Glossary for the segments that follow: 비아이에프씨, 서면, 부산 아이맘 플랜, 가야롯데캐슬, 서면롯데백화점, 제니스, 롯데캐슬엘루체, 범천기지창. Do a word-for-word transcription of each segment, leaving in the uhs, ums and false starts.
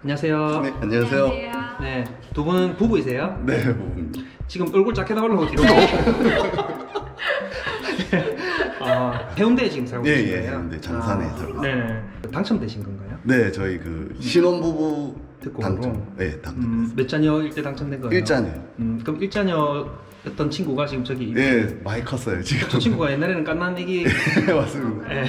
안녕하세요. 네, 안녕하세요. 안녕하세요. 네, 두 분은 부부이세요? 네, 부부입니다. 지금 얼굴 작게 나오려고 뒤로. 아, 해운대에 지금 살고 계시네요. 예, 계시나요? 예, 네, 장산에 아, 살고. 네, 당첨되신 건가요? 네, 저희 그 신혼부부 당첨. 네, 당첨. 음, 몇 자녀일 때 당첨된 거예요? 일 자녀. 음, 그럼 일 자녀였던 친구가 지금 저기. 네, 예, 많이 컸어요 지금. 저 친구가 옛날에는 깐난 애기. 네, 맞습니다. 네.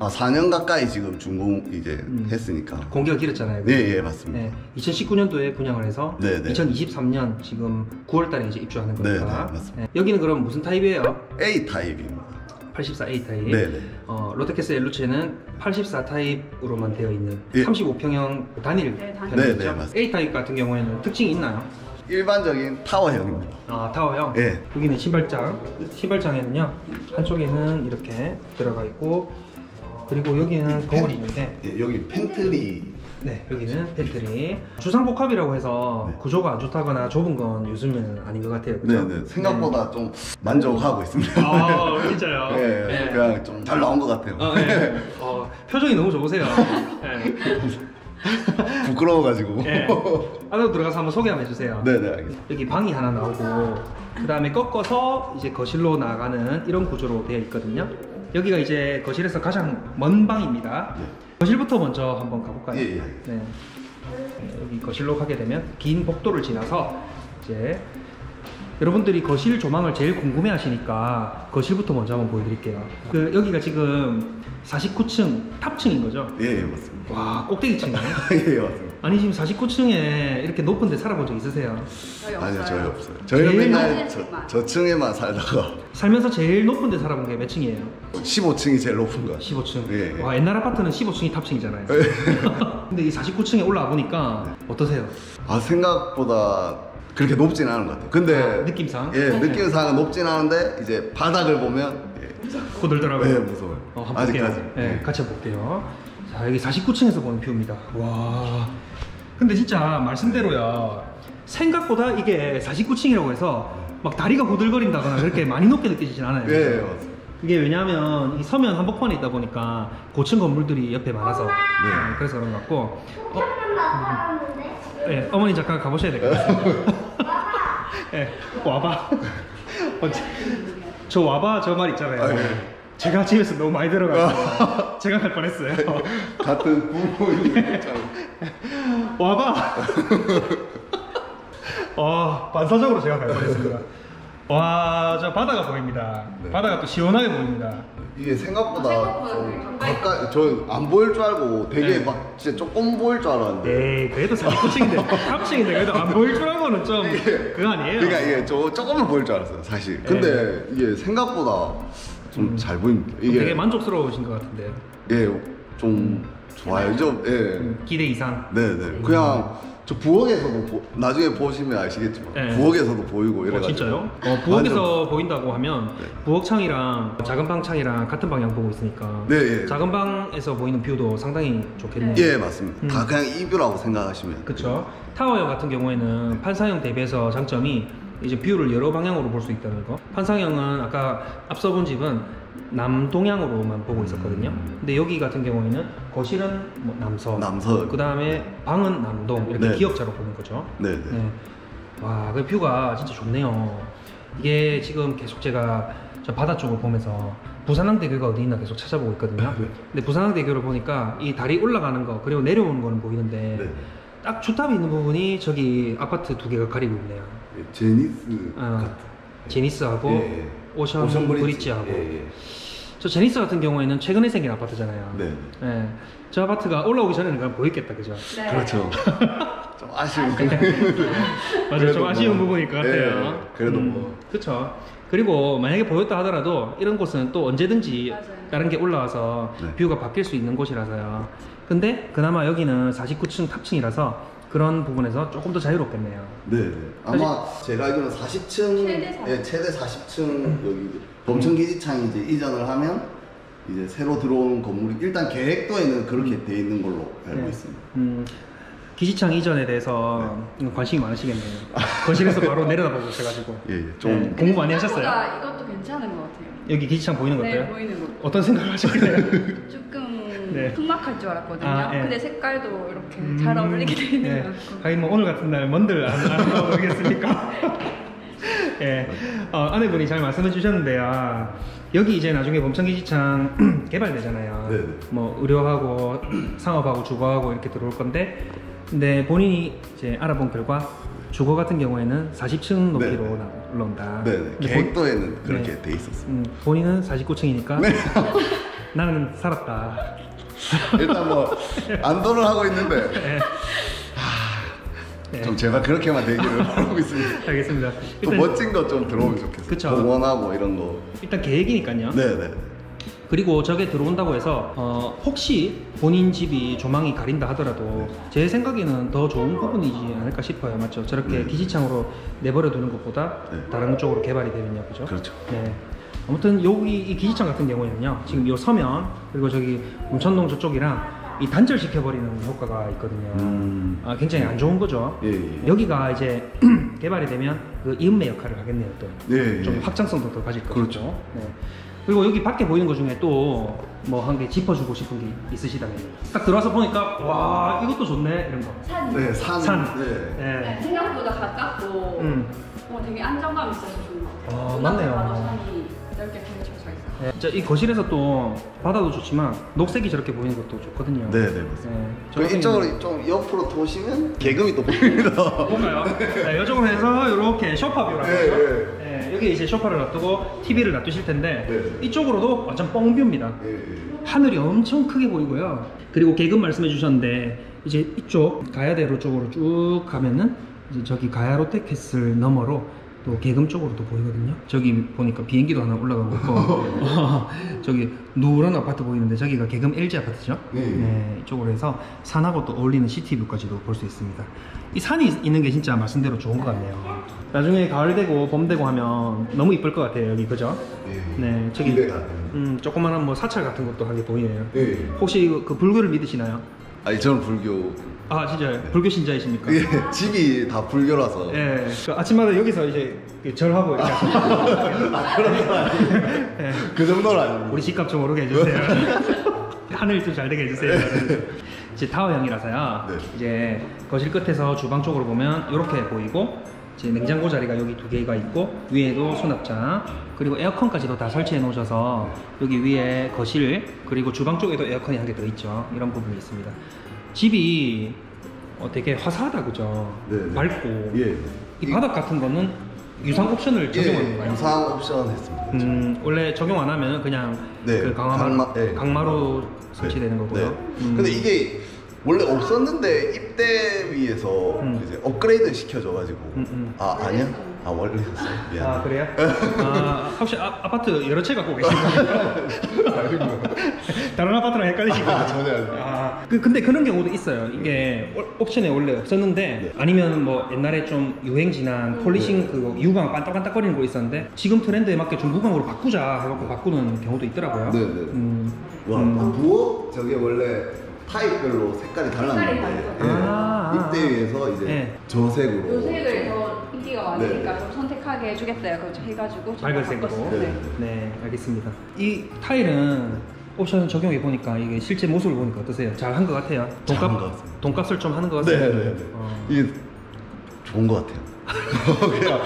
아, 사 년 가까이 지금 준공 이제 음. 했으니까 공기가 길었잖아요. 네, 예, 맞습니다. 네. 이천십구 년도에 분양을 해서 네네. 이천이십삼 년 지금 구월 달에 이제 입주하는 거니까. 네네, 맞습니다. 네. 여기는 그럼 무슨 타입이에요? A 타입입니다. 팔십사 에이 타입. 네네. 어, 롯데캐슬엘루체는 팔십사 타입으로만 되어 있는 예. 삼십오 평형 단일 편이죠. A 타입 같은 경우에는 특징이 있나요? 일반적인 타워형입니다. 아, 타워형? 예. 여기는 신발장. 신발장에는요 한쪽에는 이렇게 들어가 있고. 그리고 여기는 거울이 있는데 네, 여기 팬트리. 네, 여기는 팬트리. 주상복합이라고 해서 네. 구조가 안 좋다거나 좁은 건 요즘은 아닌 것 같아요. 그죠? 네, 네. 생각보다 네. 좀 만족하고 있습니다. 아, 진짜요? 네, 네. 그냥 좀 잘 나온 것 같아요. 어, 네. 어, 표정이 너무 좋으세요. 네. 부끄러워가지고. 네. 안으로 들어가서 한번 소개 한번 해주세요. 네, 네, 알겠습니다. 여기 방이 하나 나오고 그 다음에 꺾어서 이제 거실로 나가는 이런 구조로 되어 있거든요. 여기가 이제 거실에서 가장 먼 방입니다. 네. 거실부터 먼저 한번 가볼까요? 예, 예. 네. 여기 거실로 가게 되면 긴 복도를 지나서 이제 여러분들이 거실 조망을 제일 궁금해 하시니까 거실부터 먼저 한번 보여드릴게요. 그 여기가 지금 사십구 층 탑층인 거죠? 예, 예, 맞습니다. 와, 꼭대기층이네. 예, 예, 맞습니다. 아니 지금 사십구 층에 이렇게 높은 데 살아본 적 있으세요? 저희 아니요, 저희 없어요. 저희는 맨날 저, 저 층에만 살다가 살면서 제일 높은 데 살아본 게 몇 층이에요? 십오 층이 제일 높은 거야. 십오 층? 예, 예. 와, 옛날 아파트는 십오 층이 탑층이잖아요. 예. 근데 이 사십구 층에 올라와 보니까 네. 어떠세요? 아, 생각보다 그렇게 높진 않은 것 같아요. 근데 아, 느낌상? 예, 네. 느낌상은 높진 않은데 이제 바닥을 보면 예. 고들더라고요. 예, 무서워요. 어, 한번 아직까지. 예, 예. 같이 볼게요. 자, 여기 사십구 층에서 보는 뷰입니다. 와, 근데 진짜 말씀대로야 생각보다 이게 사십구 층이라고 해서 막 다리가 후들거린다거나 그렇게 많이 높게 느껴지진 않아요. 예, 맞아요. 그게 왜냐하면 이 서면 한복판에 있다 보니까 고층 건물들이 옆에 많아서 네. 그래서 그런 것 같고. 어, 음, 예, 어머니 잠깐 가보셔야 될 것 같아요. 예, 와봐. 저 와봐 저 말 있잖아요. 아, 예. 제가 집에서 너무 많이 들어가서 제가 갈 뻔했어요. 같은 부모인데 와봐. 어, 반사적으로 제가 갈 뻔했습니다. 와, 저 바다가 보입니다. 네. 바다가 또 시원하게 보입니다. 이게 생각보다 아, 좀 가까이 저 안 보일 줄 알고 되게 네. 막 진짜 조금 보일 줄 알았는데. 네, 그래도 사십구 층인데 삼 층인데 그래도 안 보일 줄 알고는 좀 이게, 그거 아니에요? 그러니까 이게 저 조금은 보일 줄 알았어요, 사실. 근데 네. 이게 생각보다 좀 잘 음, 보입니다. 이게 되게 만족스러우신 것 같은데. 예, 좀 음, 좋아요. 좀 예. 음, 기대 이상. 네, 네. 음. 그냥 저 부엌에서도 보, 나중에 보시면 아시겠지만 네. 부엌에서도 보이고 이래가지고. 어, 진짜요? 어, 부엌에서 완전... 보인다고 하면 네. 부엌 창이랑 작은 방 창이랑 같은 방향 보고 있으니까. 네, 예. 작은 방에서 보이는 뷰도 상당히 좋겠네요. 예, 맞습니다. 음. 다 그냥 이 뷰라고 생각하시면. 그렇죠. 타워형 같은 경우에는 네. 판사형 대비해서 장점이 이제 뷰를 여러 방향으로 볼 수 있다는 거. 판상형은 아까 앞서 본 집은 남동향으로만 보고 있었거든요. 근데 여기 같은 경우에는 거실은 뭐 남서, 남서. 그 다음에 네. 방은 남동 이렇게 네. 기역자로 보는 거죠. 네. 네. 와, 그 뷰가 진짜 좋네요. 이게 지금 계속 제가 저 바다 쪽을 보면서 부산항대교가 어디 있나 계속 찾아보고 있거든요. 네. 근데 부산항대교를 보니까 이 다리 올라가는 거 그리고 내려오는 거는 보이는데 네. 딱 주탑이 있는 부분이 저기 아파트 두 개가 가리고 있네요. 예, 제니스 아, 같은. 제니스하고 예, 예. 오션브릿지하고 예, 예. 저 제니스 같은 경우에는 최근에 생긴 아파트잖아요. 네. 예. 저 아파트가 올라오기 전에는 그냥 보였겠다, 그죠? 네. 그렇죠. 좀 아쉬운 맞아요, 좀 아쉬운 뭐, 부분일 것 같아요. 예, 그래도 음, 뭐 그렇죠. 그리고 만약에 보였다 하더라도 이런 곳은 또 언제든지 맞아요. 다른 게 올라와서 네. 뷰가 바뀔 수 있는 곳이라서요. 근데 그나마 여기는 사십구 층 탑층이라서 그런 부분에서 조금 더 자유롭겠네요. 네, 아마 제가 알기로는 사십 층, 최대, 네, 최대 사십 층 음. 여기 범천기지창이 음. 이제 이전을 하면 이제 새로 들어오는 건물이 일단 계획도에는 그렇게 음. 돼 있는 걸로 알고 네. 있습니다. 음. 기지창 이전에 대해서 네. 관심이 많으시겠네요. 거실에서 바로 내려다보고 있어가지고 예, 예. 좀 네. 공부 많이 하셨어요? 이것도 괜찮은 것 같아요. 여기 기지창 보이는 것 같아요? 네, 보이는 것 같아요. 어떤 생각을 하셨길래? 조금 네. 흑막할 줄 알았거든요. 아, 네. 근데 색깔도 이렇게 음... 잘 어울리게 돼 있는 네. 것 같고. 하긴 뭐 오늘 같은 날 뭔들 안 알아보겠습니까? 예, 어, 아내분이 잘 말씀해 주셨는데요. 여기 이제 나중에 범천기지창 개발되잖아요. 네네. 뭐 의료하고 상업하고 주거하고 이렇게 들어올 건데, 근데 본인이 이제 알아본 결과 주거 같은 경우에는 사십 층 높이로 네네. 올라온다. 네네. 계획도에는 본... 그렇게 네. 돼 있었어요. 음, 본인은 사십구 층이니까 네. 나는 살았다. 일단 뭐 안도를 하고 있는데. 네. 네. 좀 제발 그렇게만 되기를 바라고 있습니다. 알겠습니다. 또 멋진 거 좀 들어오면 좋겠어요. 그쵸. 공원하고 이런 거. 일단 계획이니까요. 네네. 그리고 저게 들어온다고 해서 어, 혹시 본인 집이 조망이 가린다 하더라도 네. 제 생각에는 더 좋은 부분이지 않을까 싶어요. 맞죠? 저렇게 네. 기지창으로 내버려 두는 것보다 네. 다른 쪽으로 개발이 되면요. 그죠? 그렇죠. 네. 아무튼 여기 이 기지창 같은 경우에는요. 지금 요 서면 그리고 저기 문천동 저쪽이랑 이 단절시켜버리는 효과가 있거든요. 음... 아, 굉장히 안 좋은 거죠. 예, 예. 여기가 이제 개발이 되면 그 이음매 역할을 하겠네요. 또 예, 예. 좀 확장성도 더 가질 거죠. 그렇죠. 네. 그리고 여기 밖에 보이는 것 중에 또 뭐 한 개 짚어주고 싶은 게 있으시다면 딱 들어와서 보니까 와 이것도 좋네 이런 거. 산. 네, 산. 산. 네. 네. 생각보다 가깝고 음. 어, 되게 안정감 있어서 좋은 것 같아요. 아, 맞네요. 바로 산이 넓게 펼쳐 네, 진짜 이 거실에서 또 바다도 좋지만 녹색이 저렇게 보이는 것도 좋거든요. 네네 맞습니다. 네, 이쪽으로 좀 옆으로 도시면 개금이 또 보입니다. 볼까요? 네, 이쪽으로 해서 이렇게 쇼파뷰라고 해요. 네, 네. 네, 여기 이제 쇼파를 놔두고 티비를 놔두실 텐데 네. 이쪽으로도 완전 뻥뷰입니다. 네, 네. 하늘이 엄청 크게 보이고요. 그리고 개금 말씀해 주셨는데 이제 이쪽 가야대로 쪽으로 쭉 가면은 이제 저기 가야롯데캐슬 너머로 또 개금 쪽으로도 보이거든요. 저기 보니까 비행기도 하나 올라가고 있고 어, 저기 노란 아파트 보이는데 저기가 개금 엘지 아파트죠. 네, 네, 이쪽으로 해서 산하고 또 어울리는 시티뷰까지도 볼 수 있습니다. 이 산이 있는 게 진짜 말씀대로 좋은 것 같네요. 나중에 가을 되고 봄 되고 하면 너무 이쁠 것 같아요. 여기 그죠? 네, 네 저기 음, 조그만한 뭐 사찰 같은 것도 한 게 보이네요. 네. 혹시 그 불교를 믿으시나요? 아니 저는 불교 아 진짜요? 네. 불교 신자이십니까? 예, 집이 다 불교라서 예, 그 아침마다 여기서 이제 절하고 이렇게 아 그런 건 아니에요. 예. 그 정도는 아니에요. 우리 집값 좀 오르게 해주세요. 하늘 좀 잘 되게 해주세요. 네. 이제 타워형이라서요. 네. 이제 거실 끝에서 주방 쪽으로 보면 이렇게 보이고 이제 냉장고 자리가 여기 두 개가 있고 위에도 수납장 그리고 에어컨까지도 다 설치해 놓으셔서 여기 위에 거실 그리고 주방 쪽에도 에어컨이 한 개 더 있죠. 이런 부분이 있습니다. 집이 어 되게 화사하다 그죠? 네네. 밝고 예. 이 바닥 같은 거는 유상 옵션을 적용하는 거예요? 예. 유상 옵션 했습니다. 음, 원래 적용 안 하면 그냥 네. 그 강화마루, 강마, 네. 강마루 설치되는 네. 거고요. 네. 음. 근데 이게 원래 없었는데 입대 위해서 음. 이제 업그레이드 시켜줘가지고 음, 음. 아 아니야? 아 원래 있었어요. 미안. 아 그래요? 아, 혹시 아, 아파트 여러 채 갖고 계신가요? 다른 아파트랑 헷갈리시고 아, 전혀 아니에요. 아, 그, 근데 그런 경우도 있어요. 이게 네. 옵션에 원래 없었는데 네. 아니면 뭐 옛날에 좀 유행 지난 폴리싱 네. 그 유광 반짝반짝거리는 거 있었는데 지금 트렌드에 맞게 좀 무광으로 바꾸자 해갖고 바꾸는 경우도 있더라고요. 네네. 음, 와 음. 부엌 저게 원래 타입별로 색깔이 달랐는데 예. 아 이때 위해서 이제 네. 저색으로 요색을 더 인기가 많으니까 네. 좀 선택하게 해주겠다 그렇죠 해가지고 밝은색으로 네. 네. 네 알겠습니다. 이 타일은 옵션 적용해 보니까 이게 실제 모습을 보니까 어떠세요? 잘한 것 같아요? 돈값, 것 돈값을 좀 하는 것 같아요? 네네네 네, 네. 어. 이게 좋은 것 같아요. 그냥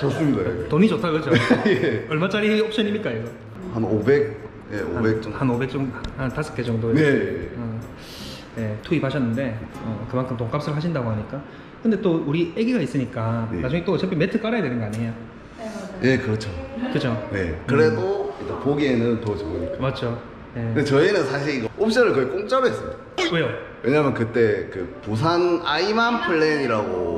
좋습니다. 이거. 돈이 좋다 그렇죠? 예. 얼마짜리 옵션입니까 이거? 한 오백 네, 오백 정도. 한 오백 정도, 한 다섯 개 정도 네. 어, 네, 투입하셨는데 어, 그만큼 돈값을 하신다고 하니까 근데 또 우리 애기가 있으니까 네. 나중에 또 어차피 매트 깔아야 되는 거 아니에요? 네, 그렇죠. 그렇죠? 네, 그래도 음. 일단 보기에는 더 좋으니까 맞죠. 네. 근데 저희는 사실 이거 옵션을 거의 공짜로 했습니다. 왜요? 왜냐면 그때 그 부산 아이맘 플랜이라고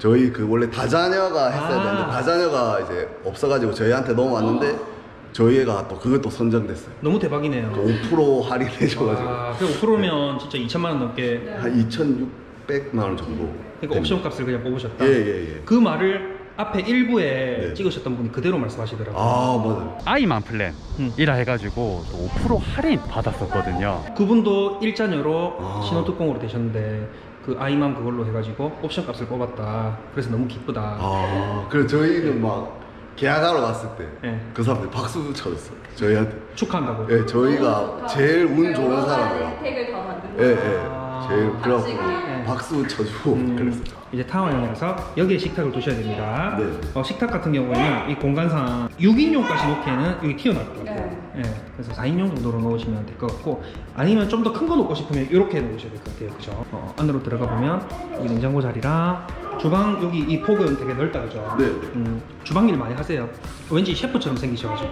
저희 그 원래 다자녀가 했어야 되는데 아. 다자녀가 이제 없어가지고 저희한테 넘어왔는데 어. 저희 애가 또 그것도 선정됐어요. 너무 대박이네요. 오 퍼센트 할인해줘가지고 아, 오 퍼센트면 네. 진짜 이천만 원 넘게 네. 한 이천육백만 원 정도 그러니까 옵션 값을 그냥 뽑으셨다? 예예예 예, 예. 그 말을 앞에 일부에 네. 찍으셨던 분이 그대로 말씀하시더라고요. 아 맞아요. 아이맘 플랜 음. 이라 해가지고 오 퍼센트 할인 받았었거든요. 그분도 일자녀로 아. 신혼특공으로 되셨는데 그 아이맘 그걸로 해가지고 옵션 값을 뽑았다. 그래서 너무 기쁘다. 아 그래서 저희는 막 계약하러 왔을 때 그 네. 사람들 박수 쳐줬어 저희한테 축하한다고. 예, 네, 저희가 제일 운 좋은 사람이에요. 혜택을 다 받는 거예요. 예, 예. 제일 그래갖고 박수 쳐주고 음, 그랬었죠. 이제 타워형에 가서 여기에 식탁을 두셔야 됩니다. 네. 어, 식탁 같은 경우에는 이 공간상 육 인용까지 놓기에는 여기 튀어나올 것 같고 네. 네. 그래서 사 인용 정도로 넣으시면 될 것 같고 아니면 좀 더 큰 거 놓고 싶으면 이렇게 놓으셔야 될 것 같아요. 그죠? 어, 안으로 들어가 보면 여기 냉장고 자리랑 주방 여기 이 폭은 되게 넓다 그죠? 네. 음, 주방 일 많이 하세요? 왠지 셰프처럼 생기셔가지고.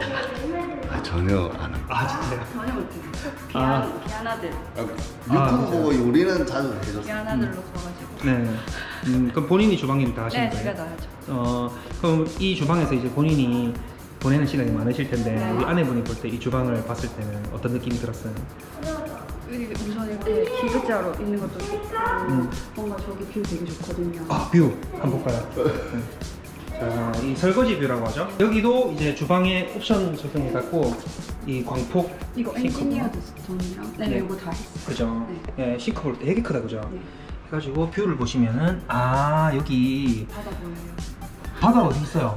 아 전혀 안 합니다. 아 진짜요? 전혀 못해요. 비안, 비안아들. 유튜브 보고 요리는 자주 해줬어요. 비안아들로 음. 가가지고. 네. 음, 그럼 본인이 주방일 다 하시는 네, 거예요? 네, 제가 다 하죠. 어, 그럼 이 주방에서 이제 본인이 보내는 시간이 많으실 텐데 네. 우리 아내분이 볼 때 이 주방을 봤을 때는 어떤 느낌이 들었어요? 우선 이렇게 기계자로 있는 것도 좋고 음. 뭔가 저기 뷰 되게 좋거든요. 아, 뷰! 한번 볼까요? 자, 이 설거지 뷰라고 하죠. 여기도 이제 주방에 옵션 적용이 됐고 이 광폭 이거 엔지니어도 정리랑 네, 네, 이거 다 했어요. 그죠? 네. 네, 싱크볼 되게 크다, 그죠? 네. 해가지고 뷰를 보시면은 아, 여기 바다 보여요. 바다 어디 있어요?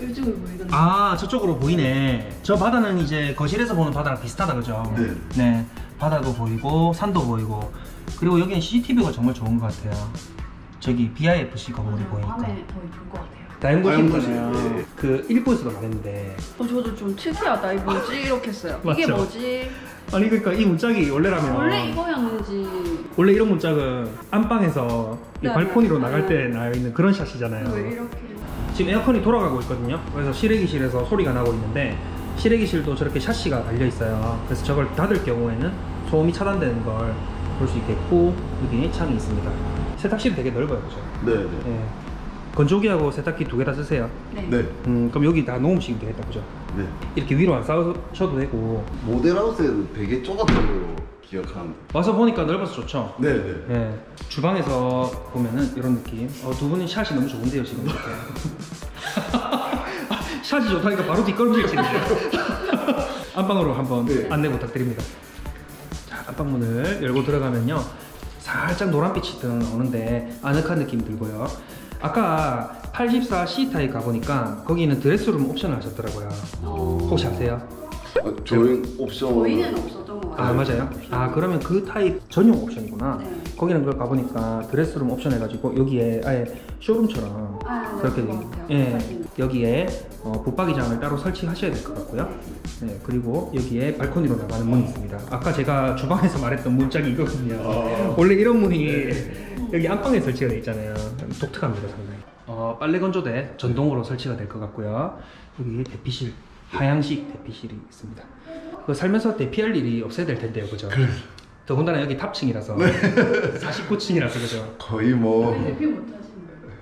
이쪽으로 보이던데. 아, 저쪽으로 보이네. 저 바다는 이제 거실에서 보는 바다랑 비슷하다, 그죠? 네. 네. 바다도 보이고 산도 보이고 그리고 여기는 씨씨티비가 정말 좋은 것 같아요. 저기 비아이에프씨 건물이 네, 보이니까 밤에 더 예쁠 것 같아요. 다이언고시는 그 일본에서도 많았는데 어, 저도 좀 특이하다. 이게 뭐지? 이렇게 했어요. 이게 뭐지? 아니 그러니까 이 문짝이 원래라면 원래 이거였는지 원래 이런 문짝은 안방에서 네, 발코니로 네, 나갈 때 나와 있는 그런 샷이잖아요. 왜 이렇게 지금 에어컨이 돌아가고 있거든요. 그래서 실외기실에서 소리가 나고 있는데 실외기실도 저렇게 샤시가 달려있어요. 그래서 저걸 닫을 경우에는 소음이 차단되는 걸 볼 수 있겠고 여기 창이 있습니다. 세탁실이 되게 넓어요. 그죠? 네네. 네. 건조기하고 세탁기 두 개 다 쓰세요? 네. 네. 음, 그럼 여기 다 놓으시면 되겠다. 그죠? 네. 이렇게 위로 안 쌓으셔도 되고 모델하우스에도 되게 좁았던 걸로 기억하는데 와서 보니까 넓어서 좋죠? 네네. 네. 주방에서 보면은 이런 느낌. 어, 두 분이 샷이 너무 좋은데요 지금 이렇게. 샷이 좋다니까 바로 뒷걸음질 치는데 안방으로 한번 네. 안내 부탁드립니다. 자, 안방문을 열고 들어가면요 살짝 노란빛이 오는데 아늑한 느낌이 들고요. 아까 팔십사 씨 타입 가보니까 거기는 드레스룸 옵션을 하셨더라고요. 혹시 아세요? 아, 저희 옵션... 저희는 없었던 것 같아요. 아 맞아요? 아 그러면 그 타입 전용 옵션이구나. 네. 거기는 그걸 가보니까 드레스룸 옵션 해가지고 여기에 아예 쇼룸처럼 아, 그렇게 예, 여기에 어, 붙박이장을 따로 설치하셔야 될 것 같고요. 네, 그리고 여기에 발코니로 나가는 문이 있습니다. 아까 제가 주방에서 말했던 문짝이 이거거든요. 아. 원래 이런 문이 네. 여기 안방에 설치가 돼 있잖아요. 독특합니다 상당히. 어, 빨래 건조대 전동으로 설치가 될 것 같고요. 여기 대피실 하향식 대피실이 있습니다. 그 살면서 대피할 일이 없어야 될 텐데요, 그죠? 그래. 더군다나 여기 탑층이라서 네. 사십구 층이라서 그죠? 거의 뭐 대피 못 하시는 거예요?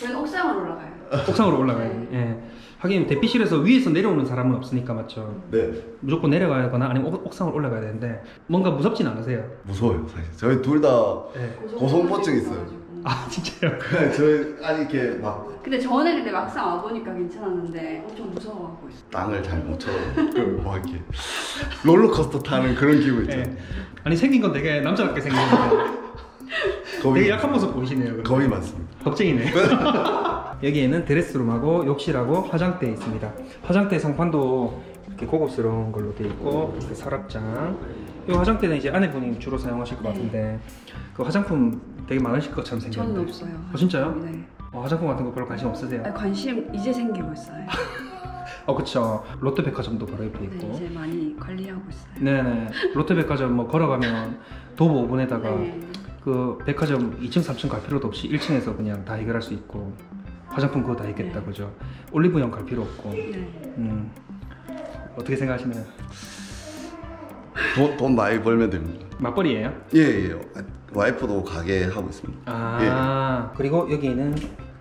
저는 옥상으로 올라가요. 옥상으로 올라가요. 네. 예. 하긴 대피실에서 위에서 내려오는 사람은 없으니까 맞죠? 네. 무조건 내려가거나 아니면 옥상으로 올라가야 되는데 뭔가 무섭진 않으세요? 무서워요 사실. 저희 둘 다 네. 고소공포증 있어요. 아 진짜요? 그냥 저희 아니 이렇게 막 근데 전에 근데 막상 와보니까 괜찮았는데 엄청 무서워하고 있어요. 땅을 잘 못 쳐요. 그럼 막 이렇게 롤러코스터 타는 그런 기분 있죠. 네. 아니 생긴 건 되게 남자답게 생겼는데 되게 약한 모습 보이시네요. 겁이 많습니다. 겁쟁이네. 여기에는 드레스룸하고 욕실하고 화장대 있습니다. 화장대 상판도 이렇게 고급스러운 걸로 되어 있고 이렇게 서랍장. 이 화장대는 이제 아내분이 주로 사용하실 것 같은데 그 화장품 되게 많으실 것처럼 생겼는데 저는 없어요. 아, 진짜요? 네. 어, 화장품 같은 거 별로 관심 없으세요? 아, 관심 이제 생기고 있어요. 어 그쵸. 롯데백화점도 바로 옆에 있고 네, 이제 많이 관리하고 있어요. 네네. 롯데백화점 뭐 걸어가면 도보 오 분에다가 네. 그 백화점 이 층 삼 층 갈 필요도 없이 일 층에서 그냥 다 해결할 수 있고 화장품 그거 다 있겠다 네. 그죠? 올리브영 갈 필요 없고 네. 음. 어떻게 생각하시나요? 돈, 돈 많이 벌면 됩니다. 맞벌이에요? 예예. 예. 와이프도 가게 하고 있습니다. 아 예. 그리고 여기에는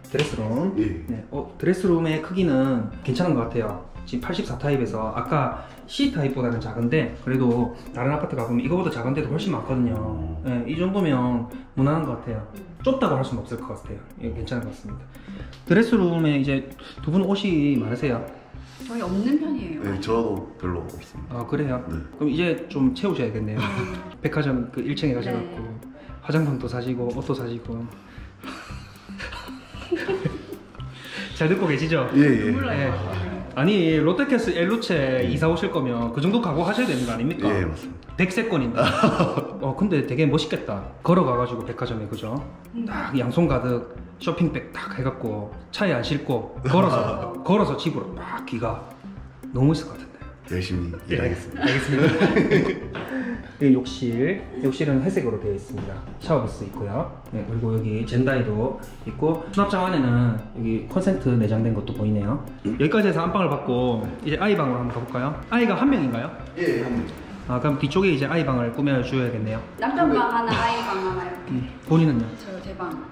드레스룸. 예. 네. 어, 드레스룸의 크기는 괜찮은 것 같아요. 지금 팔십사 타입에서 아까 씨 타입보다는 작은데 그래도 다른 아파트 가보면 이거보다 작은 데도 훨씬 많거든요. 네, 이 정도면 무난한 것 같아요. 좁다고 할 수는 없을 것 같아요. 예, 괜찮은 것 같습니다. 드레스룸에 이제 두 분 옷이 많으세요? 저희 없는 편이에요. 네, 저도 별로 없습니다. 아 그래요? 네. 그럼 이제 좀 채우셔야겠네요. 백화점 그 일 층에 가셔서 네. 화장품도 사시고 옷도 사시고 잘 듣고 계시죠? 예예. 예. 예. 아니 롯데캐슬엘루체 음. 이사 오실 거면 그 정도 각오하셔야 되는 거 아닙니까? 예 맞습니다. 백세권인데. 어 근데 되게 멋있겠다. 걸어가가지고 백화점에 그죠? 딱 양손 가득 쇼핑백 딱 해갖고 차에 안 싣고 걸어서 걸어서 집으로 막 기가 너무 있을 것 같은데. 열심히 예. 일하겠습니다. 알겠습니다. 네, 욕실, 욕실은 회색으로 되어 있습니다. 샤워부스 있고요. 네, 그리고 여기 젠다이도 있고 수납장 안에는 여기 콘센트 내장된 것도 보이네요. 여기까지 해서 안방을 받고 이제 아이방으로 한번 가볼까요? 아이가 한 명인가요? 예, 한 명. 아, 그럼 뒤쪽에 이제 아이방을 꾸며줘야겠네요. 남편방 하나, 아이방 하나 이렇게. 음, 본인은요? 저 제 방.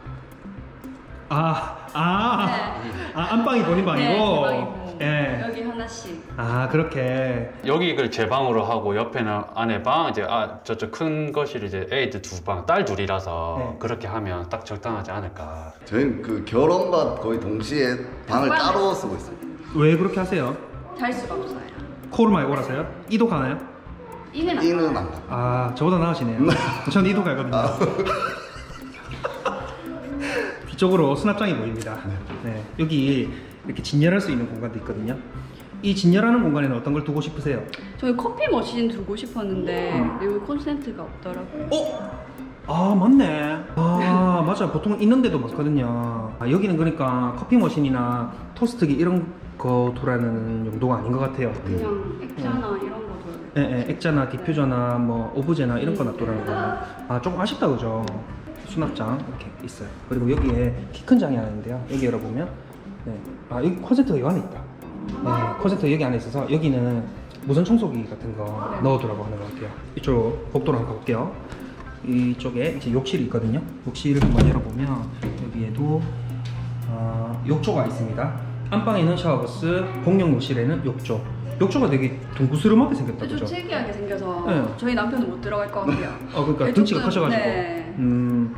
아, 아, 네. 아 안방이 본인 방이고? 네, 예. 여기 하나씩. 아 그렇게 여기 이걸 제 방으로 하고 옆에는 아내 방 이제 아 저쪽 큰 거실 이제 애들 두 방 딸 둘이라서 네. 그렇게 하면 딱 적당하지 않을까. 저희는 그 결혼과 거의 동시에 방을 방에. 따로 쓰고 있어요. 왜 그렇게 하세요? 잘 수가 없어요. 코를 많이 골아서요? 이도 가나요? 이는 안 이는 가요. 안 가요. 아 저보다 나으시네요. 전 이도 가거든요. 아. 뒤쪽으로 수납장이 보입니다. 네. 네. 여기 이렇게 진열할 수 있는 공간도 있거든요. 이 진열하는 공간에는 어떤 걸 두고 싶으세요? 저희 커피 머신 두고 싶었는데 음. 여기 콘센트가 없더라고요. 어? 아 맞네. 아 맞아. 보통 있는데도 많거든요. 아, 여기는 그러니까 커피 머신이나 토스트기 이런 거 두라는 용도가 아닌 것 같아요. 그냥 액자나 음. 이런 거 둬요. 예, 예, 액자나 디퓨저나 뭐 오브제나 이런 거 놔두라는 거예요. 아 조금 아쉽다 그죠? 수납장 이렇게 있어요. 그리고 여기에 키 큰 장이 하나 있는데요. 여기 열어보면 네. 아 여기 콘센트가 여기 안에 있다. 네, 콘센트가 여기 안에 있어서 여기는 무선 청소기 같은 거 넣어두라고 하는 것 같아요. 이쪽 복도로 한번 가볼게요. 이쪽에 이제 욕실이 있거든요. 욕실을 한번 열어보면 여기에도 어, 욕조가 있습니다. 안방에는 샤워부스, 공용 욕실에는 욕조. 욕조가 되게 둥그스름하게 생겼다 그죠? 좀 특이하게 생겨서 네. 저희 남편은 못 들어갈 것 같아요. 어, 그러니까 등치가 커져가지고 네. 음.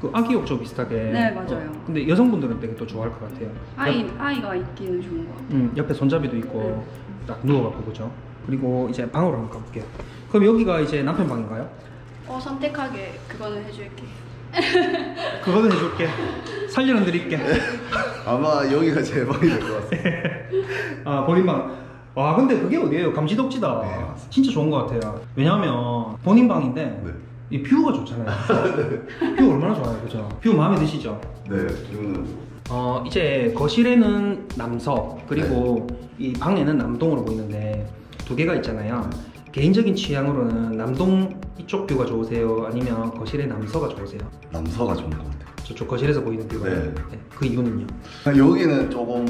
그 아기 욕조 비슷하게. 네 맞아요. 어, 근데 여성분들은 되게 또 좋아할 것 같아요. 아이, 옆, 아이가 있기는 좋은 것 같아요. 음, 옆에 손잡이도 있고 네. 딱 누워갖고 그죠? 그리고 이제 방으로 한번 가볼게요. 그럼 여기가 이제 남편 방인가요? 어 선택하게 그거는 해줄게. 그거는 해줄게. 살려는 드릴게. 아마 여기가 제 방이 될 것 같아요. 아 본인 방. 와 근데 그게 어디예요? 감지덕지다. 네, 진짜 좋은 것 같아요. 왜냐하면 본인 방인데 네. 이 뷰가 좋잖아요. 네. 뷰 얼마나 좋아요, 그죠? 뷰 마음에 드시죠? 네, 뷰는. 어 이제 거실에는 남서 그리고 네. 이 방에는 남동으로 보이는데 두 개가 있잖아요. 개인적인 취향으로는 남동 이쪽 뷰가 좋으세요? 아니면 거실의 남서가 좋으세요? 남서가 좋은 것 같아요. 저쪽 거실에서 보이는 뷰가. 네. 네. 그 이유는요? 여기는 조금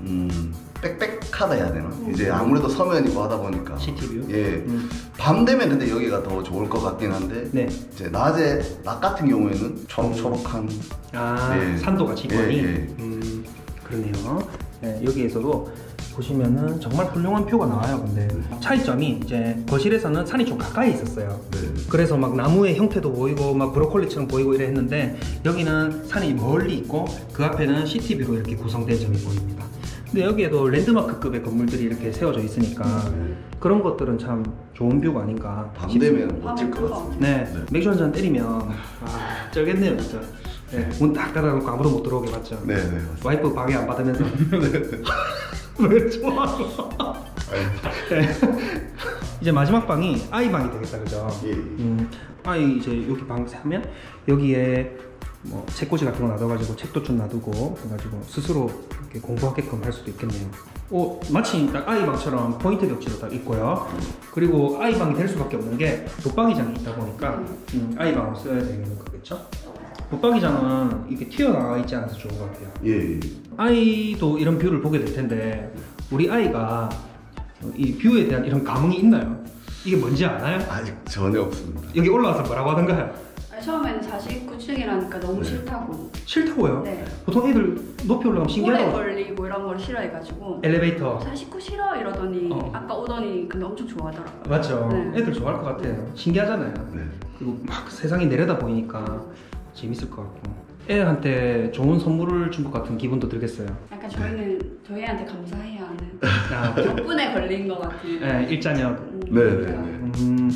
음. 빽빽하다 해야 되나? 음. 이제 아무래도 서면이고 하다 보니까 시티뷰? 예. 음. 밤 되면 근데 여기가 더 좋을 것 같긴 한데 네. 이제 낮에, 낮 같은 경우에는 초록초록한 아, 예. 산도가 지권이? 예, 예. 음, 그러네요. 네, 여기에서도 보시면은 정말 훌륭한 표가 나와요. 근데 네. 차이점이 이제 거실에서는 산이 좀 가까이 있었어요. 네. 그래서 막 나무의 형태도 보이고 막 브로콜리처럼 보이고 이래 했는데 여기는 산이 멀리 있고 그 앞에는 시티뷰로 이렇게 구성된 점이 보입니다. 근데 여기에도 랜드마크급의 건물들이 이렇게 세워져 있으니까 네. 그런 것들은 참 좋은 뷰가 아닌가. 밤 되면 멋질 것 같습니다. 네. 네. 맥주 한 잔 때리면 아, 쩔겠네요 진짜. 네. 문 딱 닫아놓고 아무도 못 들어오게 봤죠. 네, 네. 와이프 방해 안 받으면서 왜 좋아? 네. 이제 마지막 방이 아이 방이 되겠다 그죠? 예. 음, 아이 이제 여기 방 하면 여기에 뭐 책꽂이 같은 거 놔둬가지고 책도 좀 놔두고 그래가지고 스스로 이렇게 공부하게끔 할 수도 있겠네요. 오 마침 딱 아이방처럼 포인트 벽지로 딱 있고요. 그리고 아이방이 될 수밖에 없는 게 붙박이장이 있다 보니까 음, 아이방으로 써야 되는 거겠죠? 붙박이장은 이렇게 튀어나와 있지 않아서 좋은 것 같아요. 예. 아이도 이런 뷰를 보게 될 텐데 우리 아이가 이 뷰에 대한 이런 감흥이 있나요? 이게 뭔지 아나요? 아직 전혀 없습니다. 여기 올라와서 뭐라고 하던가요? 처음에는 사십구 층이라니까 너무 네. 싫다고. 싫다고요? 네. 보통 애들 높이 올라가면 신기하다. 오래 걸리고 이런 걸 싫어해가지고 엘리베이터 사십구 싫어 이러더니 어. 아까 오더니 근데 엄청 좋아하더라고요. 맞죠? 네. 애들 좋아할 것 같아요. 신기하잖아요. 네. 그리고 막 세상이 내려다 보니까 재밌을 것 같고 애한테 좋은 선물을 준 것 같은 기분도 들겠어요. 약간 저희는 네. 저희한테 감사해야 하는 덕분에 걸린 것 같은 네, 일자녀. 음, 네. 네. 네. 음,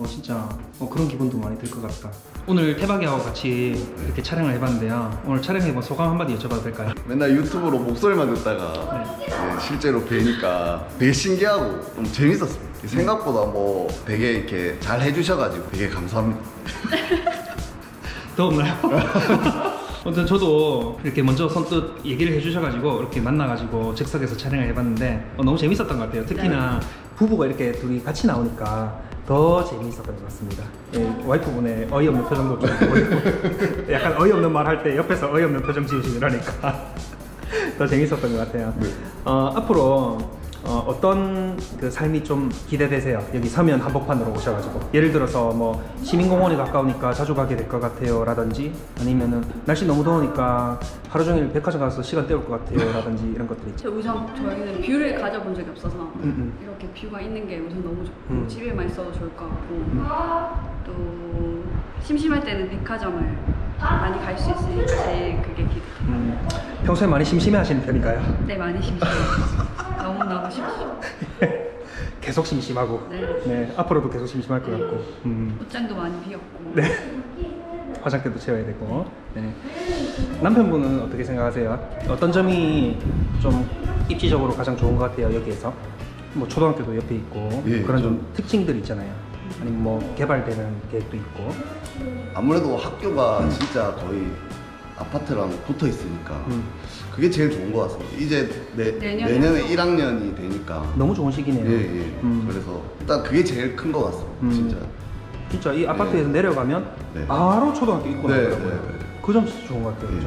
어, 진짜 어, 그런 기분도 많이 들 것 같다. 오늘 태박이하고 같이 이렇게 촬영을 해봤는데요. 오늘 촬영해본 소감 한마디 여쭤봐도 될까요? 맨날 유튜브로 목소리만 듣다가 네. 네, 실제로 뵈니까 되게 신기하고 좀 재밌었어요. 생각보다 뭐 되게 이렇게 잘 해주셔가지고 되게 감사합니다. 더웠나요? 아무튼 저도 이렇게 먼저 선뜻 얘기를 해주셔가지고 이렇게 만나가지고 즉석에서 촬영을 해봤는데 어, 너무 재밌었던 것 같아요. 특히나 부부가 이렇게 둘이 같이 나오니까 더 재미있었던 것 같습니다. 예, 와이프분의 어이없는 표정도 좀 보이고 약간 어이없는 말 할 때 옆에서 어이없는 표정 지으시고 이러니까 더 재미있었던 것 같아요. 네. 어, 앞으로 어, 어떤 그 삶이 좀 기대되세요? 여기 서면 한복판으로 오셔가지고 예를 들어서 뭐 시민공원이 가까우니까 자주 가게 될 것 같아요 라든지 아니면은 날씨 너무 더우니까 하루 종일 백화점 가서 시간 때울 것 같아요 라든지 이런 것들이 있죠. 우선 저희는 뷰를 가져본 적이 없어서 음, 음. 이렇게 뷰가 있는 게 우선 너무 좋고 음. 집에만 있어도 좋을 것 같고 음. 또 심심할 때는 백화점을 많이 갈 수 있으니까 제일 그게 기대. 음. 평소에 많이 심심해 하시는 편인가요? 네, 많이 심심해요. 너무너무 심심하고 계속 심심하고 네. 네, 앞으로도 계속 심심할 것 같고 음. 옷장도 많이 비었고 네. 화장대도 채워야 되고 네. 남편분은 어떻게 생각하세요? 어떤 점이 좀 입지적으로 가장 좋은 것 같아요? 여기에서 뭐 초등학교도 옆에 있고 예, 그런 좀 특징들 있잖아요. 아니면 뭐 개발되는 계획도 있고 아무래도 학교가 음. 진짜 거의 아파트랑 붙어 있으니까 음. 그게 제일 좋은 것 같습니다. 이제 내, 내년에 일 학년이 되니까 너무 좋은 시기네요. 예, 예. 음. 그래서 일단 그게 제일 큰 것 같습니다. 음. 진짜 진짜 이 아파트에서 네. 내려가면 네. 바로 초등학교 입구 나오더라고요. 네, 네, 네. 그 점 진짜 좋은 것 같아요. 네.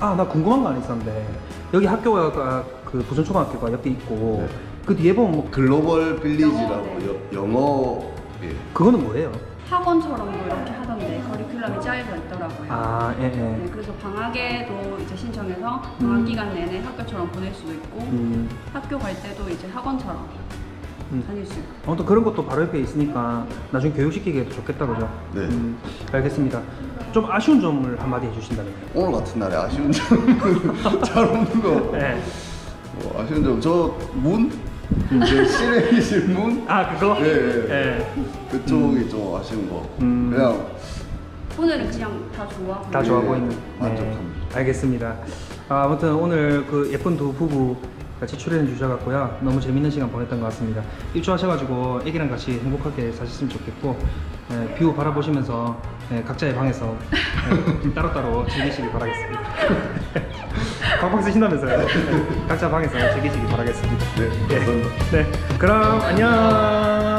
아, 나 궁금한 거 안 있었는데 여기 학교가 그 부산 초등학교가 옆에 있고 네. 그 뒤에 보면 뭐 글로벌 빌리지라고 영어, 영어 예. 그거는 뭐예요? 학원처럼 이렇게 하던데 커리큘럼이 짜여져 있더라고요. 아, 예, 예. 네, 그래서 방학에도 이제 신청해서 방학 기간 내내 학교처럼 보낼 수도 있고 음. 학교 갈 때도 이제 학원처럼 음. 다닐 수 있고. 아무튼 그런 것도 바로 옆에 있으니까 나중에 교육시키기에도 좋겠다 그죠? 네. 음, 알겠습니다. 좀 아쉬운 점을 한마디 해주신다면? 오늘 같은 날에 아쉬운 점은 잘 없는 거. 네. 뭐 아쉬운 점, 저 문? 이제 실외 질문? 아 그거? 네, 네. 네. 그쪽이 음. 좀 아쉬운 거. 음. 그냥 오늘은 그냥 다 좋아. 다 좋아 보이는. 만족합니다. 네. 알겠습니다. 아, 아무튼 오늘 그 예쁜 두 부부 같이 출연해 주셔갖고요. 너무 재밌는 시간 보냈던 것 같습니다. 입주하셔가지고 애기랑 같이 행복하게 사셨으면 좋겠고 네, 뷰 바라보시면서 네, 각자의 방에서 네, 따로따로 즐기시길 바라겠습니다. 방방 쓰신다면서요? 각자 방에서 즐기시길 바라겠습니다. 네, 감사합니다. 네, 네. 그럼 안녕.